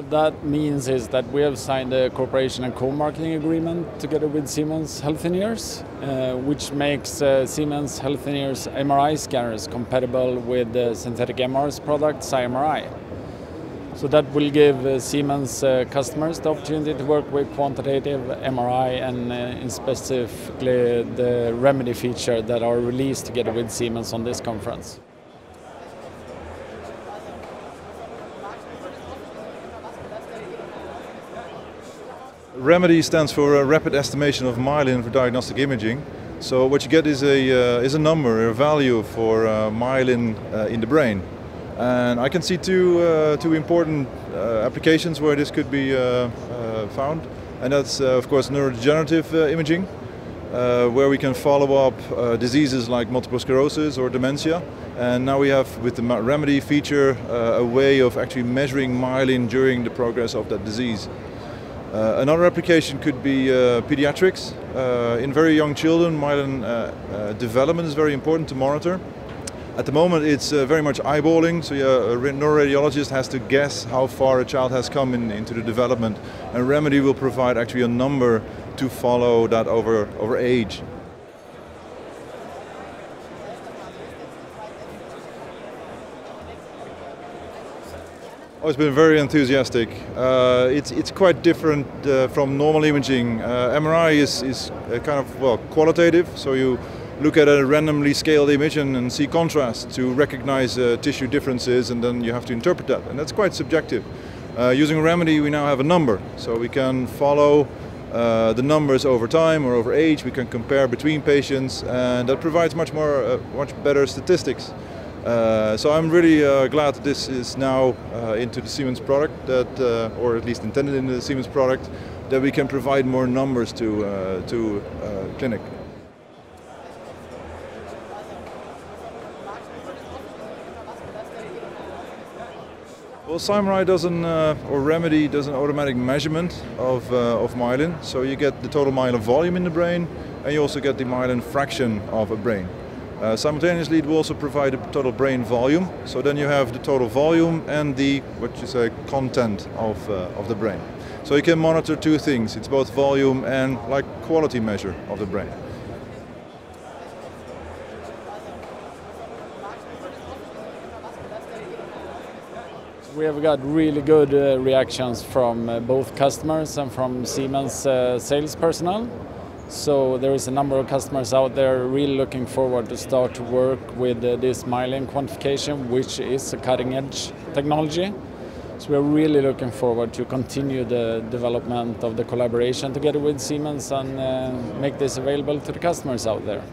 What that means is that we have signed a cooperation and co-marketing agreement together with Siemens Healthineers, which makes Siemens Healthineers MRI scanners compatible with the synthetic MR's product SyMRI. So that will give Siemens customers the opportunity to work with quantitative MRI and specifically the REMyDi feature that are released together with Siemens on this conference. REMyDi stands for a rapid estimation of myelin for diagnostic imaging. So what you get is a number, a value for myelin in the brain. And I can see two important applications where this could be found. And that's of course neurodegenerative imaging, where we can follow up diseases like multiple sclerosis or dementia. And now we have, with the REMyDi feature, a way of actually measuring myelin during the progress of that disease. Another application could be pediatrics. In very young children, myelin development is very important to monitor. At the moment it's very much eyeballing, so a neuroradiologist has to guess how far a child has come into the development, and REMyDi will provide actually a number to follow that over age. Oh, it's been very enthusiastic. It's quite different from normal imaging. MRI is kind of, well, qualitative, so you look at a randomly scaled image and see contrast to recognize tissue differences, and then you have to interpret that, and that's quite subjective. Using REMyDi we now have a number, so we can follow the numbers over time or over age. We can compare between patients, and that provides much better statistics. So I'm really glad that this is now into the Siemens product, that, or at least intended in the Siemens product, that we can provide more numbers to clinic. Well, SyMRI doesn't, or REMyDi does an automatic measurement of myelin, so you get the total myelin volume in the brain, and you also get the myelin fraction of a brain. Simultaneously, it will also provide the total brain volume, so then you have the total volume and the, what you say, content of the brain. So you can monitor two things: it's both volume and like quality measure of the brain. We have got really good reactions from both customers and from Siemens sales personnel. So there is a number of customers out there really looking forward to start to work with this myelin quantification, which is a cutting-edge technology. So we're really looking forward to continue the development of the collaboration together with Siemens and make this available to the customers out there.